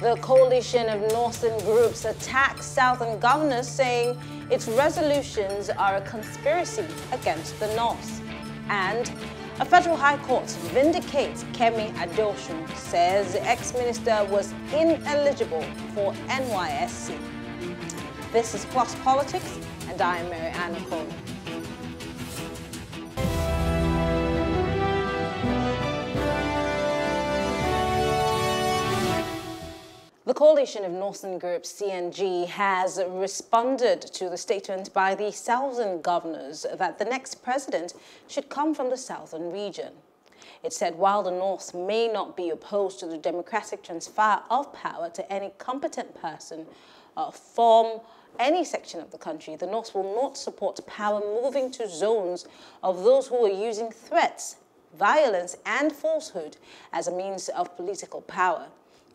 The Coalition of Northern Groups attacks Southern governors, saying its resolutions are a conspiracy against the North. And a federal high court vindicates Kemi Adoshu, says the ex-minister was ineligible for NYSC. This is Plus Politics, and I am Mary-Ann Okon. The Coalition of Northern Groups, CNG, has responded to the statement by the Southern governors that the next president should come from the Southern region. It said while the North may not be opposed to the democratic transfer of power to any competent person from any section of the country, the North will not support power moving to zones of those who are using threats, violence and falsehood as a means of political power.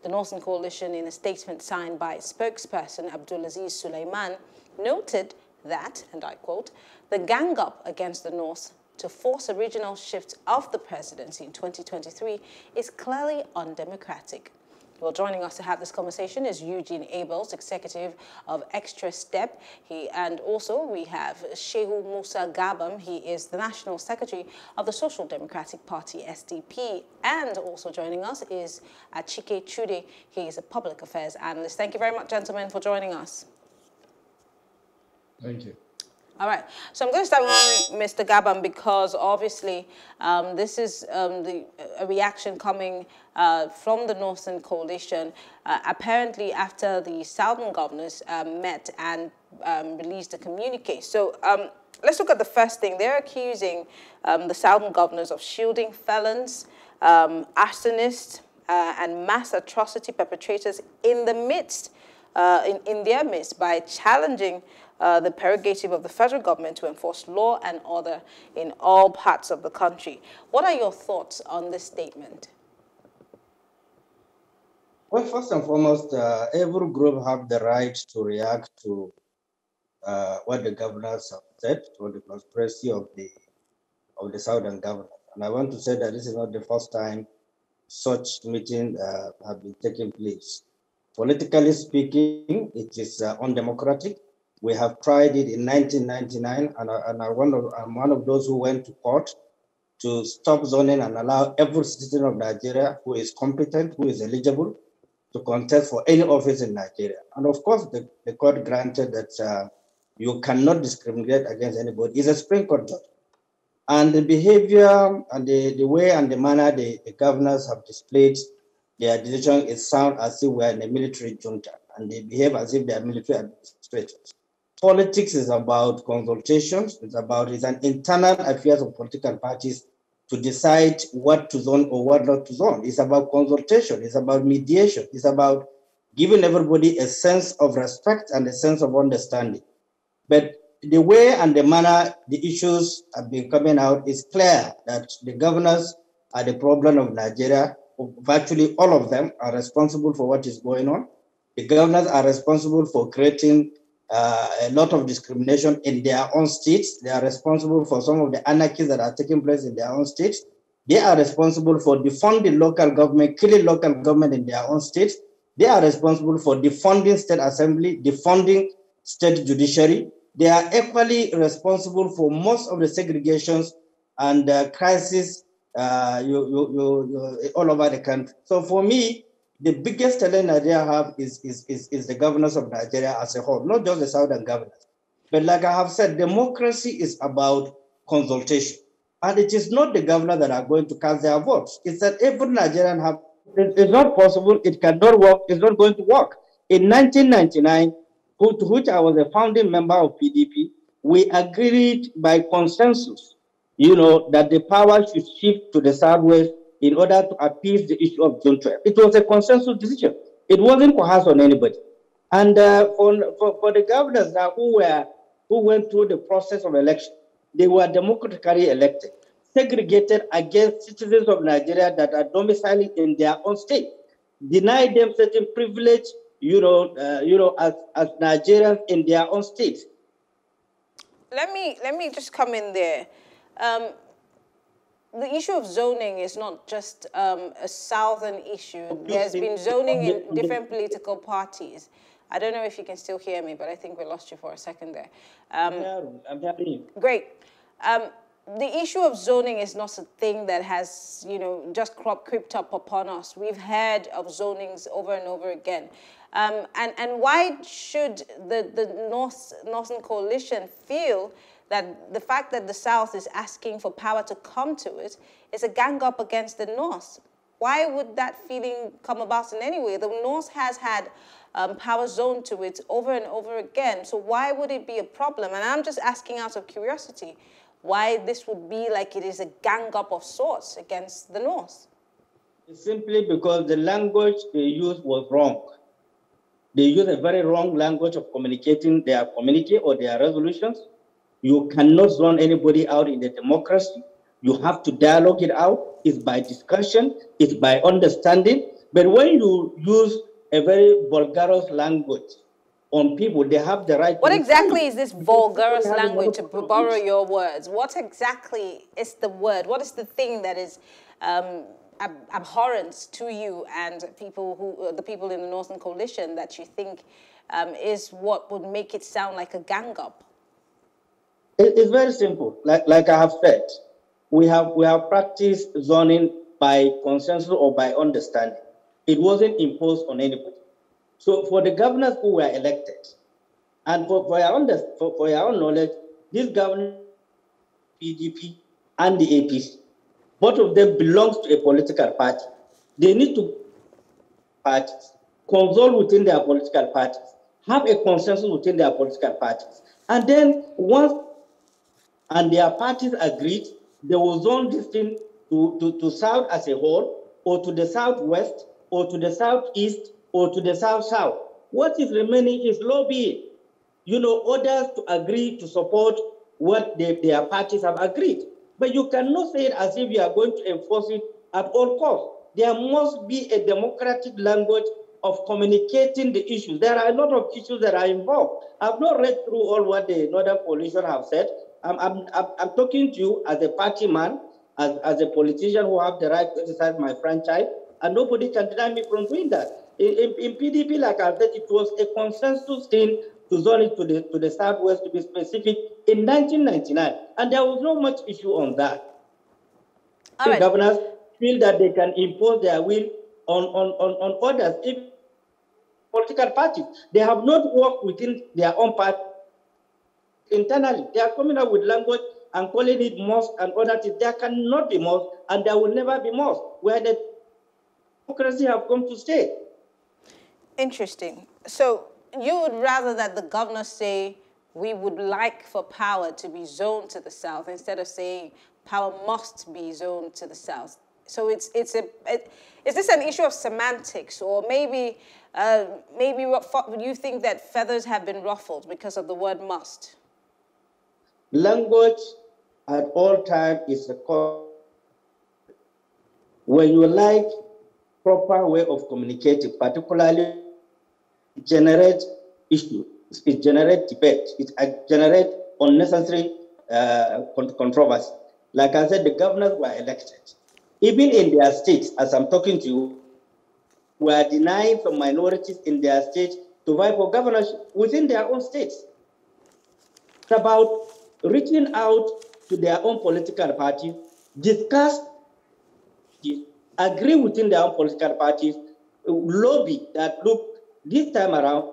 The Northern Coalition, in a statement signed by its spokesperson Abdul-Azeez Suleiman, noted that, and I quote, the gang up against the North to force a regional shift of the presidency in 2023 is clearly undemocratic. Well, joining us to have this conversation is Eugene Abels, executive of Extra Step. And also we have Shehu Musa Gabam. He is the National Secretary of the Social Democratic Party, SDP. And also joining us is Achike Chude. He is a public affairs analyst. Thank you very much, gentlemen, for joining us. Thank you. All right, so I'm going to start with you, Mr. Gabam, because obviously this is a reaction coming from the Northern Coalition, apparently after the Southern governors met and released a communique. So let's look at the first thing. They're accusing the Southern governors of shielding felons, arsonists, and mass atrocity perpetrators in the midst, in their midst, by challenging the prerogative of the federal government to enforce law and order in all parts of the country. What are your thoughts on this statement? Well, first and foremost, every group have the right to react to what the governors have said, or the conspiracy of the Southern governor. And I want to say that this is not the first time such meetings have been taking place. Politically speaking, it is undemocratic. We have tried it in 1999, and I'm one of those who went to court to stop zoning and allow every citizen of Nigeria who is competent, who is eligible, to contest for any office in Nigeria. And of course, the court granted that you cannot discriminate against anybody. It's a Supreme Court judge. And the behavior and the way and the manner the governors have displayed their decision is sound, as if we are in a military junta, and they behave as if they are military administrators. Politics is about consultations. It's an internal affairs of political parties to decide what to zone or what not to zone. It's about consultation. It's about mediation. It's about giving everybody a sense of respect and a sense of understanding. But the way and the manner the issues have been coming out is clear that the governors are the problem of Nigeria. Virtually all of them are responsible for what is going on. The governors are responsible for creating a lot of discrimination in their own states. They are responsible for some of the anarchies that are taking place in their own states. They are responsible for defunding local government, killing local government in their own states. They are responsible for defunding state assembly, defunding state judiciary. They are equally responsible for most of the segregations and crises all over the country. So for me, the biggest challenge Nigeria have is the governors of Nigeria as a whole, not just the Southern governors. But like I have said, democracy is about consultation. And it is not the governor that are going to cast their votes. It's that every Nigerian have, it's not possible, it cannot work, it's not going to work. In 1999, to which I was a founding member of PDP, we agreed by consensus, you know, that the power should shift to the Southwest in order to appease the issue of June 12. It was a consensus decision. It wasn't coerced on anybody. And for the governors now who went through the process of election, they were democratically elected, segregated against citizens of Nigeria that are domiciled in their own state, denied them certain privilege, as Nigerians in their own state. Let me just come in there. the issue of zoning is not just a southern issue. There's been zoning in different political parties. I don't know if you can still hear me, but I think we lost you for a second there. I'm happy. Great. The issue of zoning is not a thing that has, you know, just crept up upon us. We've heard of zonings over and over again. And why should the Northern Coalition feel that the fact that the South is asking for power to come to it is a gang up against the North? Why would that feeling come about in any way? The North has had power zoned to it over and over again, so why would it be a problem? And I'm just asking out of curiosity why this would be like it is a gang up of sorts against the North. It's simply because the language they used was wrong. They used a very wrong language of communicating their communique or their resolutions. You cannot zone anybody out in the democracy. You have to dialogue it out. It's by discussion, it's by understanding. But when you use a very vulgarous language on people, they have the right... What exactly is this vulgarous language, to borrow your words? What exactly is the word? What is the thing that is abhorrent to you and people who, the people in the Northern Coalition, that you think is what would make it sound like a gang up? It's very simple. Like I have said, we have practiced zoning by consensus or by understanding. It wasn't imposed on anybody. So for the governors who were elected, and for your own knowledge, this governor, PDP and the APC, both of them belongs to a political party. They need to consult within their political parties, have a consensus within their political parties. And then once and their parties agreed, they will zone this thing to South as a whole, or to the Southwest, or to the Southeast, or to the South-South. What is remaining is lobbying, you know, orders to agree to support what their parties have agreed. But you cannot say it as if you are going to enforce it at all costs. There must be a democratic language of communicating the issues. There are a lot of issues that are involved. I've not read through all what the Northern Coalition have said. I'm talking to you as a party man, as a politician who have the right to exercise my franchise, and nobody can deny me from doing that. In PDP, like I said, it was a consensus thing to zone it to the Southwest, to be specific, in 1999. And there was no much issue on that. All right. Governors feel that they can impose their will on others, if political parties. They have not worked within their own party internally. They are coming up with language and calling it must and other things. There cannot be must, and there will never be must, where the democracy have come to stay. Interesting. So you would rather that the governor say, we would like for power to be zoned to the South, instead of saying power must be zoned to the South. So is this an issue of semantics, or maybe what you think that feathers have been ruffled because of the word must? Language at all times is a call. When you like proper way of communicating, particularly generate issues, it generates debate, it generates unnecessary controversy. Like I said, the governors were elected. Even in their states, as I'm talking to you, were denied from minorities in their states to vie for governorship within their own states. It's about reaching out to their own political parties, discuss, agree within their own political parties, lobby that, look, this time around,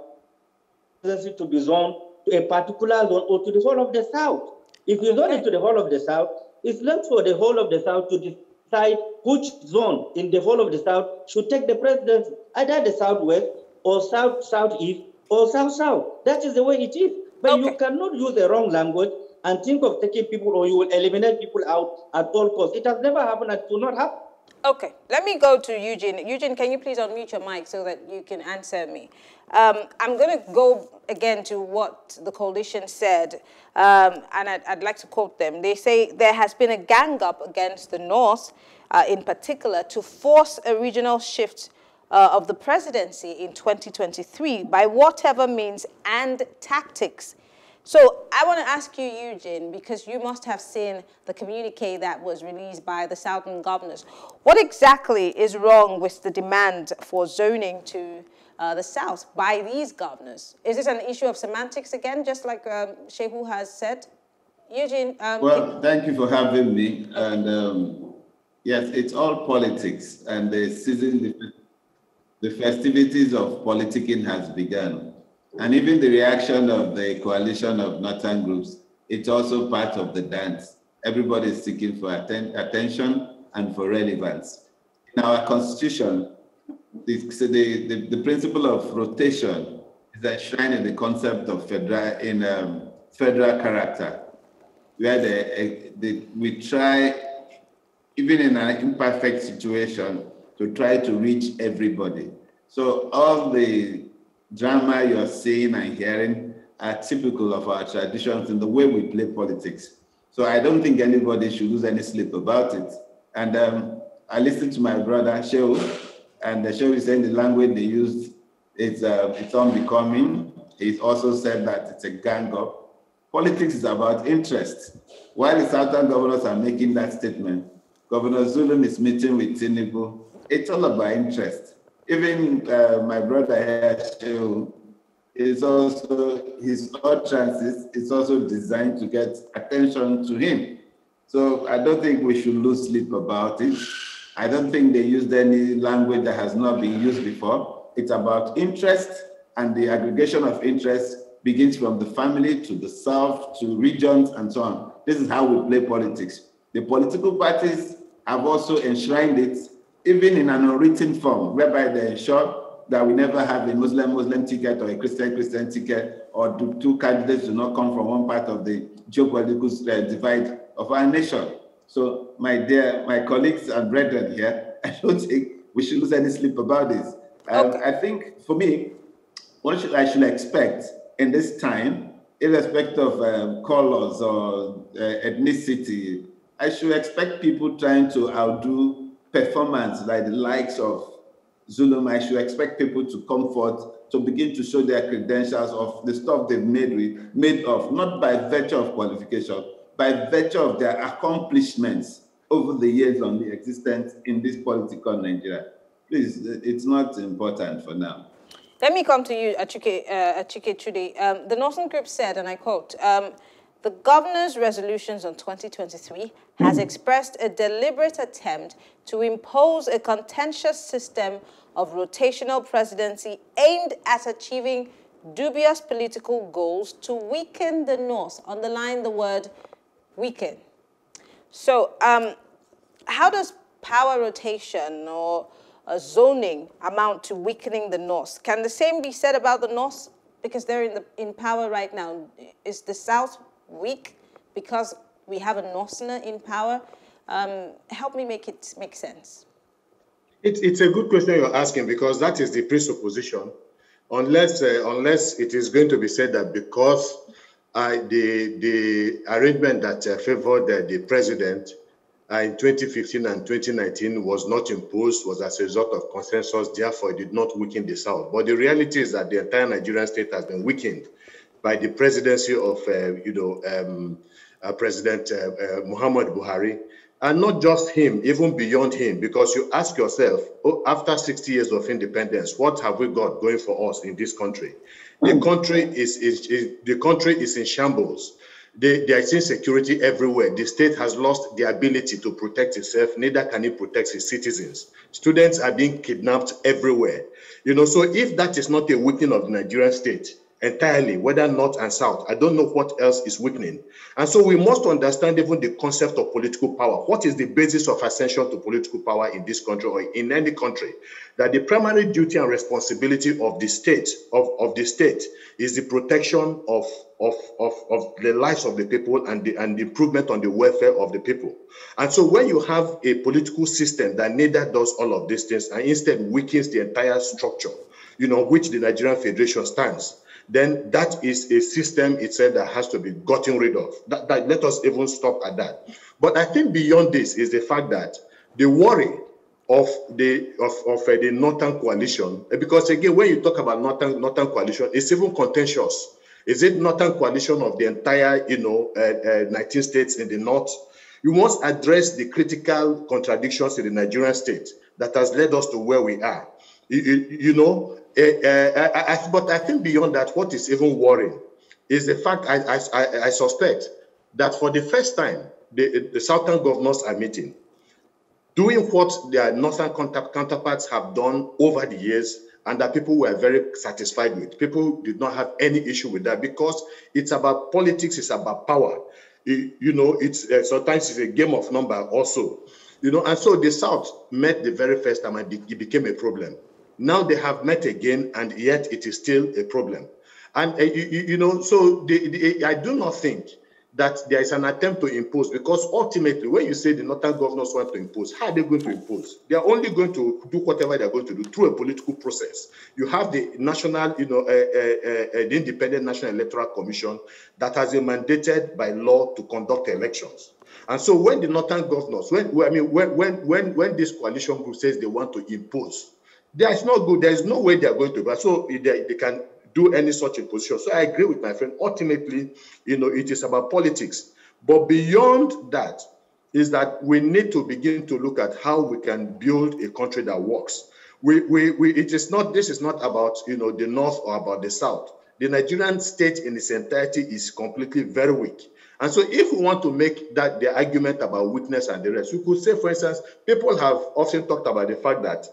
to be zoned to a particular zone or to the whole of the South. If you zone it to the whole of the South, it's left for the whole of the South to decide which zone in the whole of the South should take the presidency, either the Southwest or Southeast or South-South. That is the way it is. But you cannot use the wrong language and think of taking people, or you will eliminate people out at all costs. It has never happened and will not happen. Okay, let me go to Eugene. Eugene, can you please unmute your mic so that you can answer me? I'm going to go again to what the coalition said, and I'd like to quote them. They say, there has been a gang up against the North, in particular, to force a regional shift of the presidency in 2023 by whatever means and tactics. So I want to ask you, Eugene, because you must have seen the communique that was released by the Southern governors. What exactly is wrong with the demand for zoning to the South by these governors? Is this an issue of semantics again, just like Shehu has said? Eugene? Well, thank you for having me. And yes, it's all politics, and the season, the festivities of politicking has begun. And even the reaction of the Coalition of Northern Groups, it's also part of the dance. Everybody is seeking for attention and for relevance. In our constitution, the principle of rotation is enshrined in the concept of federal, federal character, where we try, even in an imperfect situation, to try to reach everybody. So all the drama you're seeing and hearing are typical of our traditions and the way we play politics. So I don't think anybody should lose any sleep about it. And I listened to my brother, Shehu, and Shehu is saying the language they used, it's unbecoming. He's also said that it's a gang up. Politics is about interest. While the Southern governors are making that statement, Governor Zulum is meeting with Tinubu. It's all about interest. Even my brother here, Shehu, is also, his utterances is also designed to get attention to him. So I don't think we should lose sleep about it. I don't think they used any language that has not been used before. It's about interest, and the aggregation of interest begins from the family to the South to regions and so on. This is how we play politics. The political parties have also enshrined it, even in an unwritten form, whereby they ensure that we never have a Muslim-Muslim ticket or a Christian-Christian ticket, or two candidates do not come from one part of the geopolitical divide of our nation. So, my colleagues and brethren here, I don't think we should lose any sleep about this. Okay. I think, for me, what I should expect in this time, irrespective of colors or ethnicity, I should expect people trying to outdo performance like the likes of Zulum. I should expect people to come forth to begin to show their credentials of the stuff they've made of, not by virtue of qualification, by virtue of their accomplishments over the years on the existence in this political Nigeria. Please, it's not important for now. Let me come to you, Achike Chude. The Northern Group said, and I quote, the governor's resolutions on 2023 has expressed a deliberate attempt to impose a contentious system of rotational presidency aimed at achieving dubious political goals to weaken the North. Underline the word weaken. So how does power rotation or zoning amount to weakening the North? Can the same be said about the North? Because they're in power right now. Is the South weak because we have a Northerner in power? Help me make it make sense. It's a good question you're asking, because that is the presupposition, unless it is going to be said that because the arrangement that favored the president in 2015 and 2019 was not imposed, was as a result of consensus, therefore it did not weaken the South. But the reality is that the entire Nigerian state has been weakened by the presidency of President Muhammad Buhari, and not just him, even beyond him, because you ask yourself, oh, after 60 years of independence, what have we got going for us in this country? The country is in shambles. There is insecurity everywhere. The state has lost the ability to protect itself, neither can it protect its citizens. Students are being kidnapped everywhere. You know, so if that is not a weakening of the Nigerian state entirely, whether North and South, I don't know what else is weakening. And so we must understand even the concept of political power. What is the basis of ascension to political power in this country or in any country? That the primary duty and responsibility of the state is the protection of the lives of the people and the improvement on the welfare of the people. And so when you have a political system that neither does all of these things and instead weakens the entire structure, you know, which the Nigerian Federation stands, then that is a system itself that has to be gotten rid of. Let us even stop at that. But I think beyond this is the fact that the worry of the Northern Coalition, because again, when you talk about Northern Coalition, it's even contentious. Is it not a coalition of the entire, 19 states in the north? You must address the critical contradictions in the Nigerian state that has led us to where we are. But I think beyond that, what is even worrying is the fact I suspect that for the first time, the southern governors are meeting, doing what their northern counterparts have done over the years, and that people were very satisfied with. People did not have any issue with that because it's about politics, it's about power. Sometimes it's a game of number also. And so the South met the very first time and it became a problem. Now they have met again, and yet it is still a problem. And, I do not think that there is an attempt to impose, because ultimately, when you say the northern governors want to impose, how are they going to impose? They are only going to do whatever they are going to do through a political process. You have the national, the Independent National Electoral Commission that has been mandated by law to conduct elections. And so when the northern governors, when this coalition group says they want to impose, there is no good. There is no way they are going to. But so they can do any such imposition. So I agree with my friend. Ultimately, it is about politics. But beyond that is that we need to begin to look at how we can build a country that works. This is not about the north or about the south. The Nigerian state in its entirety is completely very weak. And so if we want to make that the argument about weakness and the rest, we could say, for instance, people have often talked about the fact that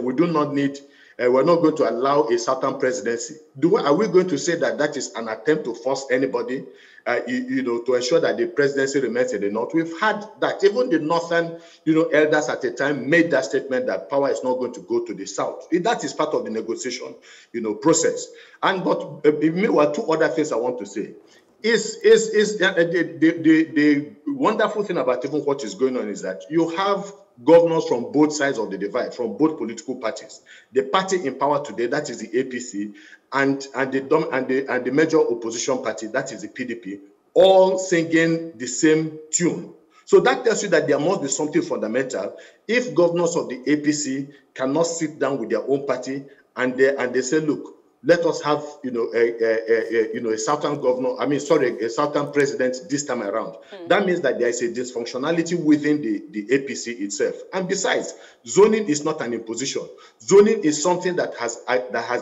we do not need, we're not going to allow a certain presidency. Are we going to say that is an attempt to force anybody, to ensure that the presidency remains in the north? We've had that. Even the northern, elders at the time made that statement that power is not going to go to the south. That is part of the negotiation, process. But meanwhile, two other things I want to say. The wonderful thing about even what is going on is that you have governors from both sides of the divide, from both political parties. The party in power today, that is the APC, and the major opposition party, that is the PDP, all singing the same tune. So that tells you that there must be something fundamental. If governors of the APC cannot sit down with their own party and they say, look, let us have, a southern governor. A southern president this time around. Mm. That means that there is a dysfunctionality within the APC itself. And besides, zoning is not an imposition. Zoning is something that has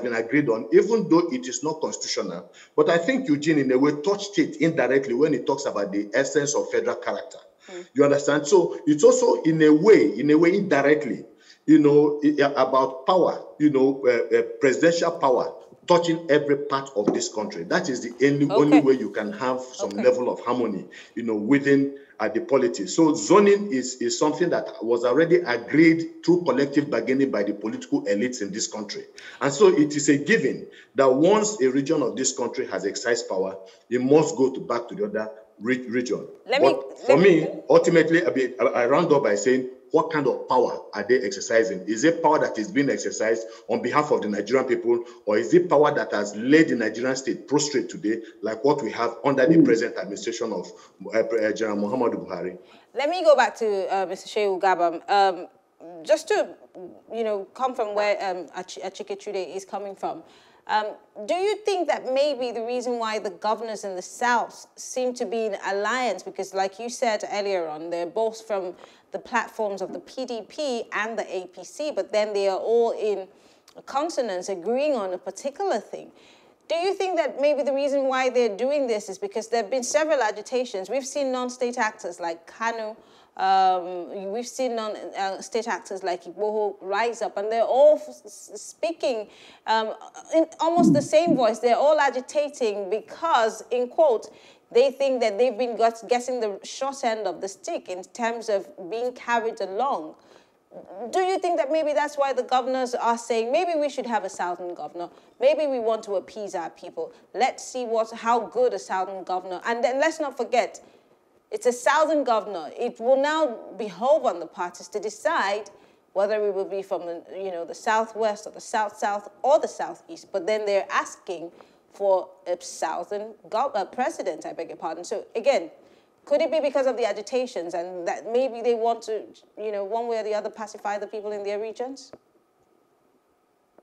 been agreed on, even though it is not constitutional. But I think Eugene, in a way, touched it indirectly when he talks about the essence of federal character. Mm. You understand? So it's also, in a way, indirectly, about power, presidential power, touching every part of this country. That is the only way you can have some level of harmony, within the politics. So zoning is something that was already agreed through collective bargaining by the political elites in this country. And so it is a given that once a region of this country has exercised power, it must go back to the other region. Ultimately, I round up by saying, what kind of power are they exercising? Is it power that is being exercised on behalf of the Nigerian people, or is it power that has laid the Nigerian state prostrate today, like what we have under the present administration of General Muhammad Buhari? Let me go back to Mr. Shehu Gabam. Just to, come from where Achike Chude is coming from, do you think that maybe the reason why the governors in the South seem to be in alliance, because like you said earlier on, they're both from the platforms of the PDP and the APC, but then they are all in consonance agreeing on a particular thing. Do you think that maybe the reason why they're doing this is because there have been several agitations? We've seen non-state actors like Kanu, we've seen non-state actors like Igboho rise up, and they're all speaking in almost the same voice. They're all agitating because, in quote, they think that they've been guessing the short end of the stick in terms of being carried along. Do you think that maybe that's why the governors are saying, maybe we should have a southern governor, maybe we want to appease our people, let's see how good a southern governor, and then let's not forget, it's a southern governor. It will now behove on the parties to decide whether we will be from the southwest or the south-south or the southeast. But then they're asking for a southern president, I beg your pardon. So again, could it be because of the agitations and that maybe they want to, one way or the other, pacify the people in their regions?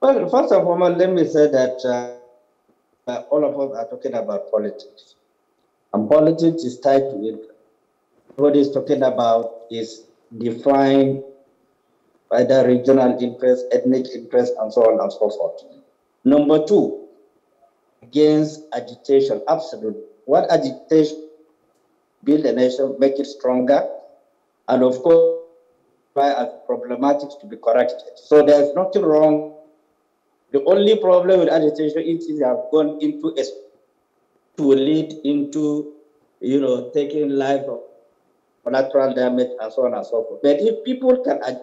Well, first of all, let me say that all of us are talking about politics. And politics is tied to it. What he's talking about is defined by the regional interests, ethnic interests, and so on and so forth. Number two, against agitation, absolutely. What agitation? Build a nation, make it stronger, and of course, try as problematic to be corrected. So there's nothing wrong. The only problem with agitation is they have gone into a to lead into, taking life of collateral damage and so on and so forth. But if people can act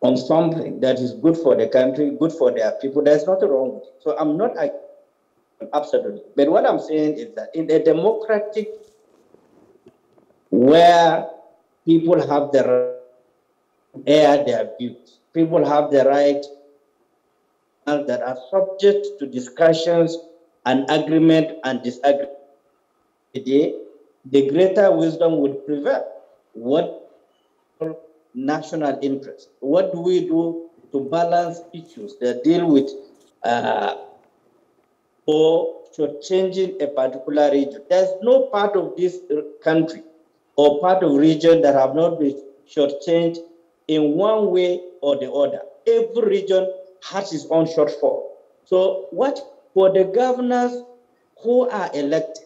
on something that is good for the country, good for their people, there's nothing wrong with it. So I'm not absolutely. But what I'm saying is that in a democratic where people have the right to air their views, people have the right that are subject to discussions and agreement and disagreement. Today, the greater wisdom would prevail. What national interest? What do we do to balance issues that deal with or changing a particular region? There's no part of this country or part of region that have not been shortchanged in one way or the other. Every region has its own shortfall. So what for the governors who are elected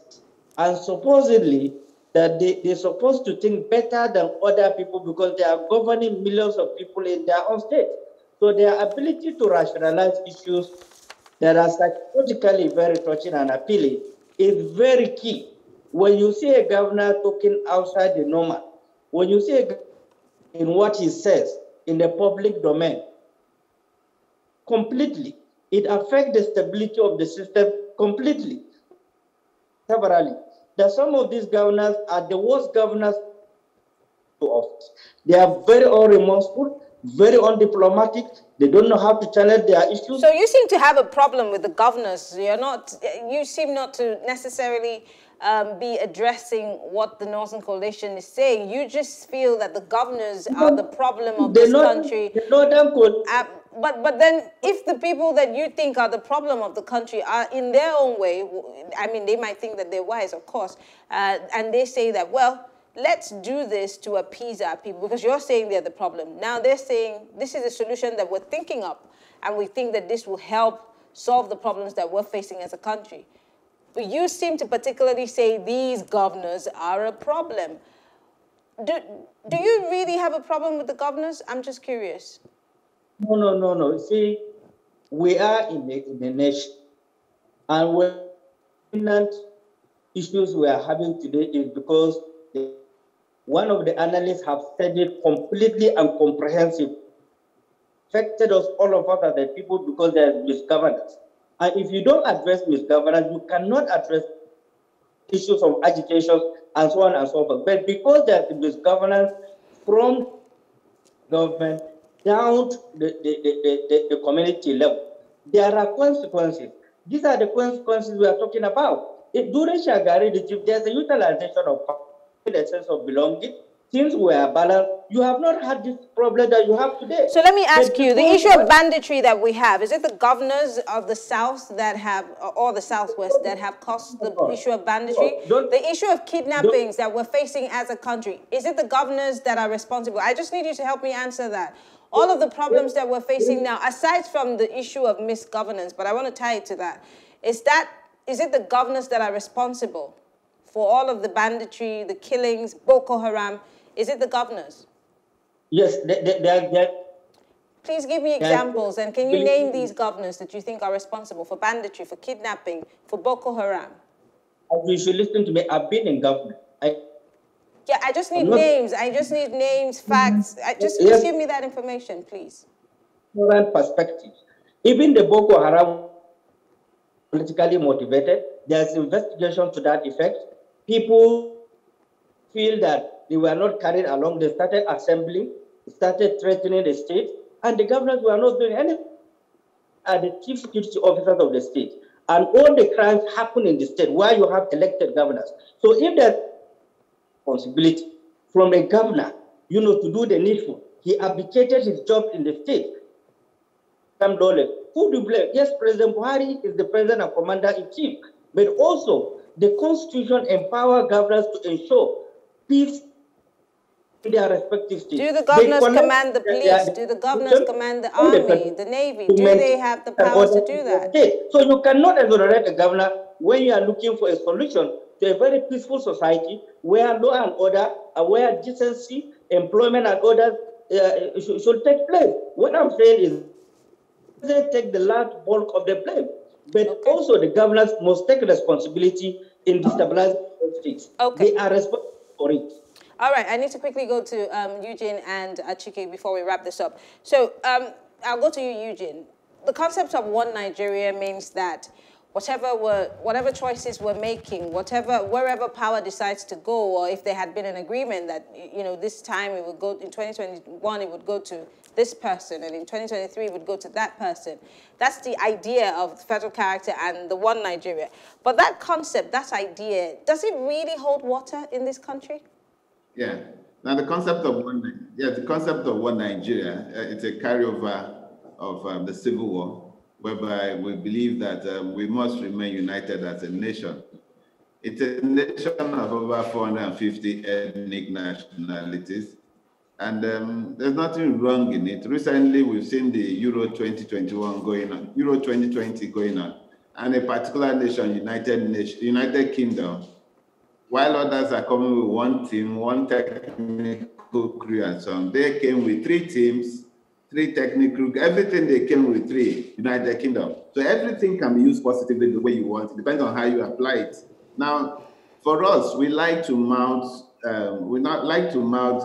and supposedly that they're supposed to think better than other people because they are governing millions of people in their own state. So their ability to rationalize issues that are psychologically very touching and appealing is very key. When you see a governor talking outside the normal, when you see a governor in what he says in the public domain, completely, it affects the stability of the system completely. Severally, that some of these governors are the worst governors to office. They are very unremorseful, very undiplomatic. They don't know how to challenge their issues. So you seem to have a problem with the governors. You seem not to necessarily be addressing what the Northern Coalition is saying. You just feel that the governors are the problem of this country. But then if the people that you think are the problem of the country are in their own way, I mean, they might think that they're wise, of course, and they say that, well, let's do this to appease our people, because you're saying they're the problem. Now they're saying this is a solution that we're thinking up, and we think that this will help solve the problems that we're facing as a country. But you seem to particularly say these governors are a problem. Do you really have a problem with the governors? I'm just curious. No. See, we are in a nation, and what issues we are having today is because one of the analysts have said it completely and comprehensive. Affected us, all of us as the people, because there is misgovernance. And if you don't address misgovernance, you cannot address issues of agitation and so on and so forth. But because there is misgovernance from government down to the community level, there are consequences. These are the consequences we are talking about. During Shagari, there's a utilization of power, a sense of belonging. Since we are balanced, you have not had this problem that you have today. So let me ask you, the issue of banditry that we have, is it the governors of the South that have, or the Southwest that have caused the issue of banditry? The issue of kidnappings that we're facing as a country, is it the governors that are responsible? I just need you to help me answer that. All of the problems that we're facing now, aside from the issue of misgovernance, but I want to tie it to that, is it the governors that are responsible for all of the banditry, the killings, Boko Haram? Is it the governors? Yes. Please give me examples, and can you name these governors that you think are responsible for banditry, for kidnapping, for Boko Haram? You should listen to me. I've been in government. I just need names. I just need names, facts. Please give me that information, please. Moral perspective. Even the Boko Haram politically motivated. There's investigation to that effect. People feel that they were not carried along. They started assembling, started threatening the state, and the governors were not doing anything. Are the chief security officers of the state, and all the crimes happen in the state where you have elected governors. So if there's responsibility from the governor, to do the needful, he abdicated his job in the state. Some dollars who do you blame? Yes, President Buhari is the president and commander-in-chief, but also the Constitution empowers governors to ensure peace in their respective states. Do the governors command the police? Do the governors command the army, the navy? Do they have the power to do that? Okay. So you cannot exonerate a governor when you are looking for a solution to a very peaceful society where law and order, where decency, employment and orders should take place. What I'm saying is they take the large bulk of the blame, but also the governors must take responsibility in destabilizing the states. Okay. They are responsible for it. All right, I need to quickly go to Eugene and Achike before we wrap this up. So I'll go to you, Eugene. The concept of one Nigeria means that whatever choices we're making, wherever power decides to go, or if there had been an agreement that, you know, this time it would go, in 2021 it would go to this person, and in 2023 it would go to that person. That's the idea of federal character and the one Nigeria. But that concept, that idea, does it really hold water in this country? Yeah. Now the concept of one, Nigeria, it's a carryover of the Civil War, whereby we believe that we must remain united as a nation. It's a nation of over 450 ethnic nationalities, and there's nothing wrong in it. Recently, we've seen the Euro 2021 going on, Euro 2020 going on, and a particular nation, United Kingdom, while others are coming with one team, one technical crew and so on, they came with three teams, three technical, everything they came with three, United Kingdom. So everything can be used positively the way you want. It depends on how you apply it. Now, for us, we like to mount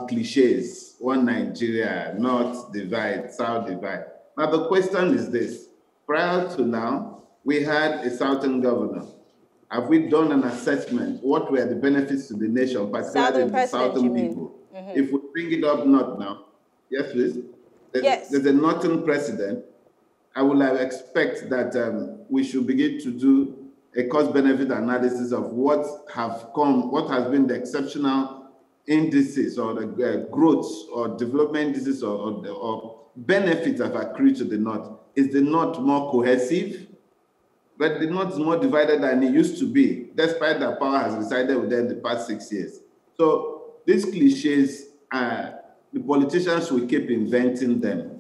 cliches, one Nigeria, North divide, South divide. Now the question is this, prior to now, we had a Southern governor. Have we done an assessment? What were the benefits to the nation, particularly the Southern people? Mm-hmm. If we bring it up north now, yes, please. There's a northern president. I would expect that we should begin to do a cost-benefit analysis of what has been the exceptional indices or the growth or development indices or benefits that have accrued to the north. Is the north more cohesive? But the north is more divided than it used to be, despite that power has resided within the past 6 years. So these cliches are. The politicians will keep inventing them.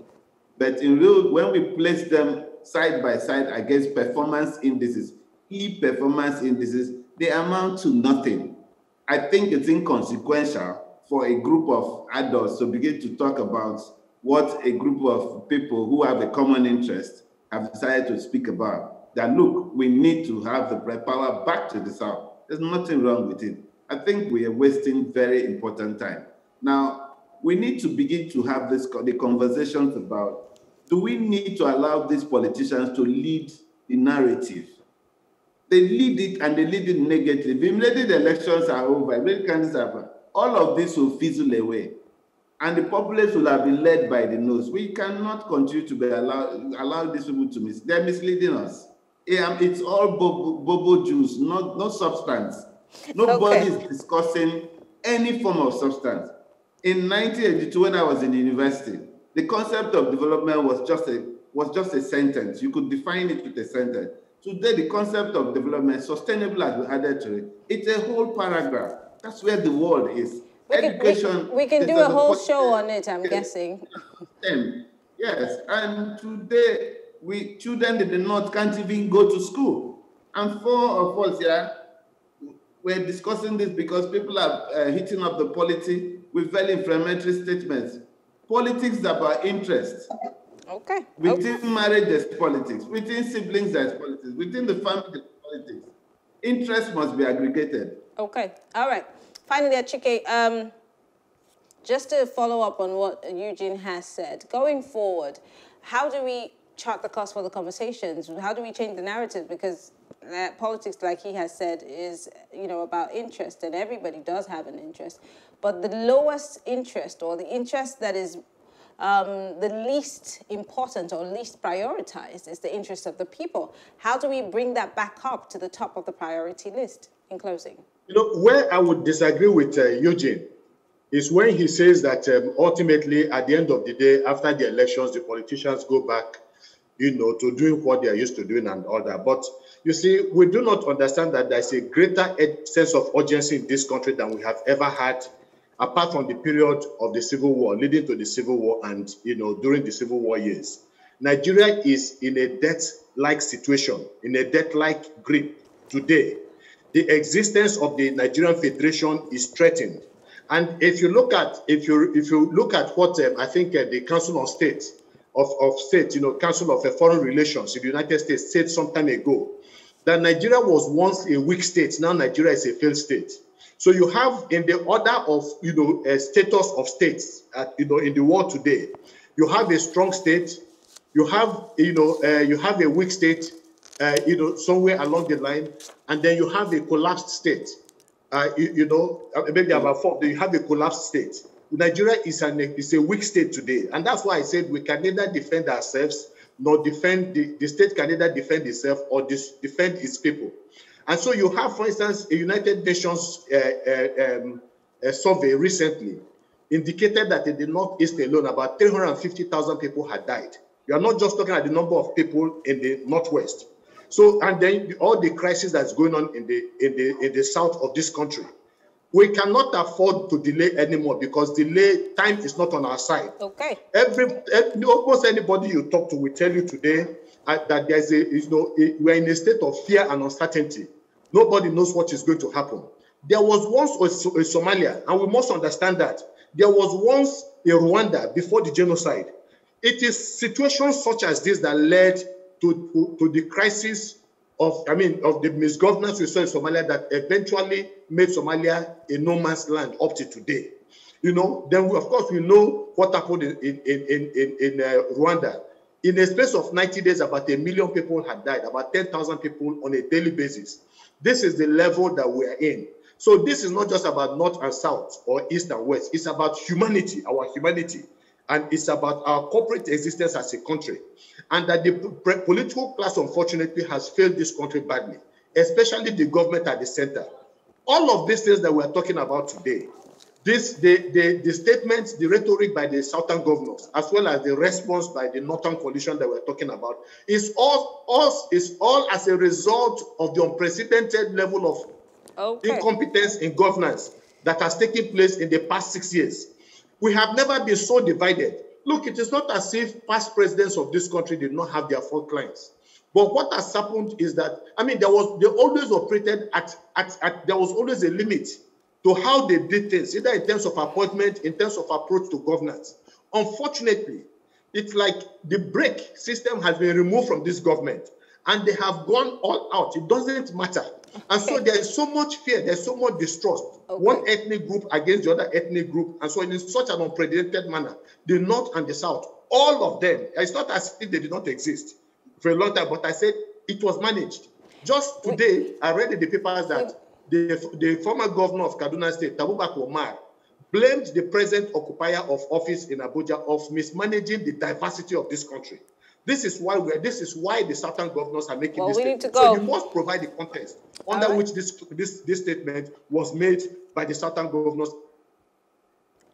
But in real, when we place them side by side against performance indices, key performance indices, they amount to nothing. I think it's inconsequential for a group of adults to begin to talk about what a group of people who have a common interest have decided to speak about. That, look, we need to have the power back to the South. There's nothing wrong with it. I think we are wasting very important time. Now, we need to begin to have the conversations about, do we need to allow these politicians to lead the narrative? They lead it and they lead it negative. Immediately the elections are over, immediately candidates are over. All of this will fizzle away. And the populace will have been led by the nose. We cannot continue to be allow these people to mislead. They're misleading us. It's all bobo juice, no substance. Nobody is discussing any form of substance. In 1982, when I was in university, the concept of development was just a sentence. You could define it with a sentence. Today, the concept of development, sustainable as we added to it, it's a whole paragraph. That's where the world is. We can do a whole show on it, I'm guessing. Yes, and today, children in the north can't even go to school. And four of us here, we're discussing this because people are hitting up the polity with very inflammatory statements. Politics is about interest. Okay. Within marriage, there's politics. Within siblings, there's politics. Within the family, there's politics. Interest must be aggregated. Okay. All right. Finally, Achike, just to follow up on what Eugene has said, going forward, how do we chart the course for the conversations? How do we change the narrative? Because politics, like he has said, is, you know, about interest, and everybody does have an interest. But the lowest interest, or the interest that is the least important or least prioritized, is the interest of the people. How do we bring that back up to the top of the priority list? In closing, you know, where I would disagree with Eugene is when he says that ultimately, at the end of the day, after the elections, the politicians go back you know, to doing what they are used to doing and all that. But you see, we do not understand that there's a greater sense of urgency in this country than we have ever had, apart from the period of the Civil War, leading to the Civil War and, you know, during the Civil War years. Nigeria is in a death-like situation, in a death-like grip today. The existence of the Nigerian Federation is threatened. And if you look at what I think the Council of States, Council of Foreign Relations in the United States said some time ago, that Nigeria was once a weak state, now Nigeria is a failed state. So you have in the order of, you know, a status of states, you know, in the world today, you have a strong state, you have, you know, you have a weak state, you know, somewhere along the line, and then you have a collapsed state. You have a collapsed state. Nigeria is a weak state today, and that's why I said we can neither defend ourselves nor defend the state can neither defend itself or defend its people. And so you have, for instance, a United Nations survey recently indicated that in the Northeast alone, about 350,000 people had died. You are not just talking about the number of people in the Northwest. So, and then all the crisis that's going on in the south of this country. We cannot afford to delay anymore because delay time is not on our side. Okay. Almost anybody you talk to will tell you today that there's we're in a state of fear and uncertainty. Nobody knows what is going to happen. There was once a Somalia, and we must understand that. There was once a Rwanda before the genocide. It is situations such as this that led to the crisis of the misgovernance we saw in Somalia that eventually made Somalia a no man's land up to today. You know, then we, of course, we know what happened in Rwanda. In a space of 90 days, about 1 million people had died, about 10,000 people on a daily basis. This is the level that we are in. So this is not just about north and south or east and west. It's about humanity, our humanity. And it's about our corporate existence as a country. And that the political class, unfortunately, has failed this country badly, especially the government at the center. All of these things that we're talking about today, the statements, the rhetoric by the southern governors, as well as the response by the northern coalition that we're talking about, is all as a result of the unprecedented level of incompetence in governance that has taken place in the past 6 years. We have never been so divided. Look, it is not as if past presidents of this country did not have their fault lines. But what has happened is that, I mean, there was always a limit to how they did things, either in terms of appointment, in terms of approach to governance. Unfortunately, it's like the brake system has been removed from this government, and they have gone all out. It doesn't matter. And so there is so much fear, there's so much distrust. Okay. One ethnic group against the other ethnic group. And so in such an unprecedented manner, the North and the South, all of them, it's not as if they did not exist for a long time, but I said it was managed. Just today, I read in the papers that the former governor of Kaduna State, Tabubak Omar, blamed the present occupier of office in Abuja of mismanaging the diversity of this country. This is why the southern governors are making this statement. So you must provide the context under which this statement was made by the southern governors.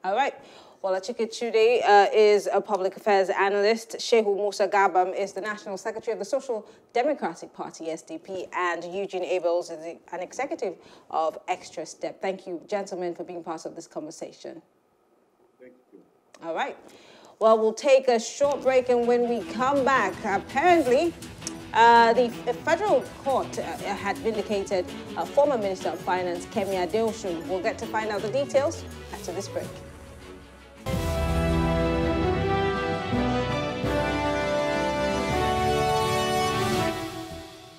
All right. Well, Achike Chude is a public affairs analyst. Shehu Musa Gabam is the National Secretary of the Social Democratic Party, SDP, and Eugene Abels is an executive of Extra Step. Thank you, gentlemen, for being part of this conversation. Thank you. All right. Well, we'll take a short break, and when we come back, apparently the federal court had vindicated former Minister of Finance, Kemi Adoshu. We'll get to find out the details after this break.